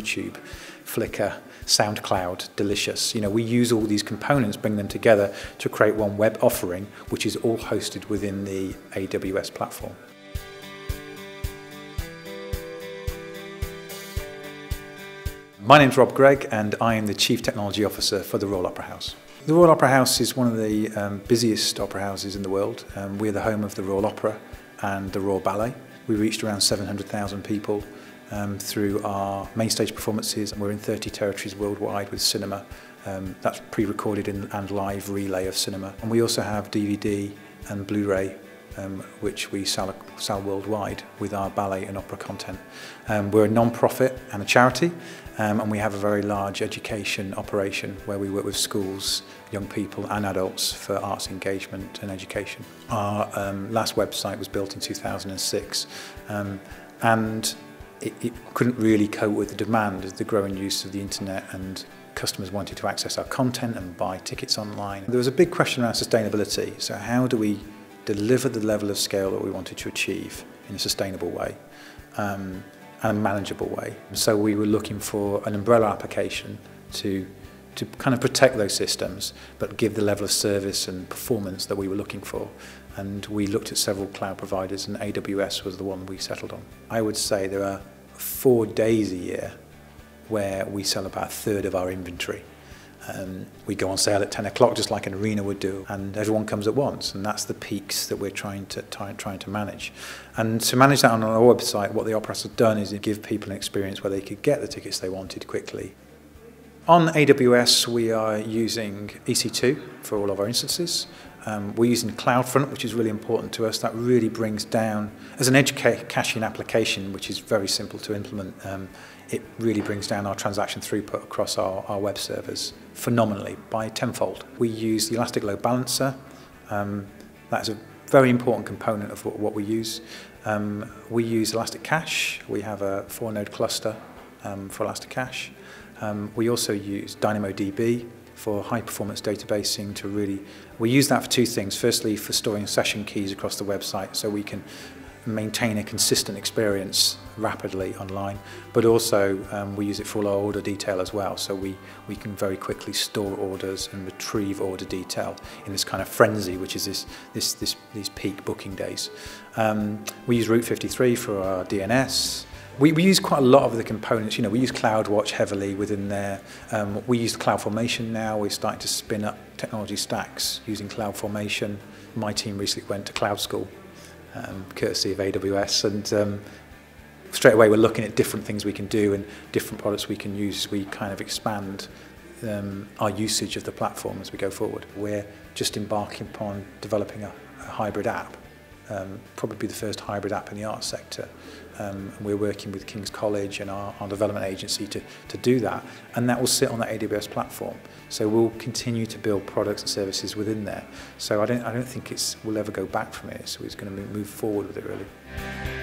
YouTube, Flickr, SoundCloud, Delicious. You know, we use all these components, bring them together to create one web offering, which is all hosted within the AWS platform. My name's Rob Gregg, and I am the Chief Technology Officer for the Royal Opera House. The Royal Opera House is one of the busiest opera houses in the world. We're the home of the Royal Opera and the Royal Ballet. We reached around 700,000 people through our main stage performances, and we're in 30 territories worldwide with cinema. That's pre-recorded and live relay of cinema. And we also have DVD and Blu-ray, which we sell worldwide with our ballet and opera content. We're a non-profit and a charity, and we have a very large education operation where we work with schools, young people and adults for arts engagement and education. Our last website was built in 2006, and it couldn't really cope with the demand of the growing use of the internet, and customers wanted to access our content and buy tickets online. There was a big question around sustainability, so how do we deliver the level of scale that we wanted to achieve in a sustainable way and a manageable way? So we were looking for an umbrella application to kind of protect those systems but give the level of service and performance that we were looking for. And we looked at several cloud providers, and AWS was the one we settled on. I would say there are 4 days a year where we sell about a third of our inventory. We go on sale at 10 o'clock just like an arena would do, and everyone comes at once, and that's the peaks that we're trying to manage. And to manage that on our website, what the Opera House has done is give people an experience where they could get the tickets they wanted quickly. On AWS, we are using EC2 for all of our instances. We're using CloudFront, which is really important to us. That really brings down, as an edge caching application, which is very simple to implement, it really brings down our transaction throughput across our web servers phenomenally by tenfold. We use the Elastic Load Balancer. That's a very important component of what we use. We use Elastic Cache. We have a 4-node cluster for Elastic Cache. We also use DynamoDB for high-performance databasing to really... We use that for two things. Firstly, for storing session keys across the website so we can maintain a consistent experience rapidly online, but also we use it for all our order detail as well, so we can very quickly store orders and retrieve order detail in this kind of frenzy, which is these peak booking days. We use Route 53 for our DNS. We use quite a lot of the components. You know, we use CloudWatch heavily within there. We use CloudFormation now. We're starting to spin up technology stacks using CloudFormation. My team recently went to Cloud School, courtesy of AWS, and straight away we're looking at different things we can do and different products we can use as we kind of expand our usage of the platform as we go forward. We're just embarking upon developing a hybrid app. Probably the first hybrid app in the arts sector. We're working with King's College and our development agency to do that, and that will sit on the AWS platform. So we'll continue to build products and services within there. So I don't think we'll ever go back from it, so it's going to move forward with it really.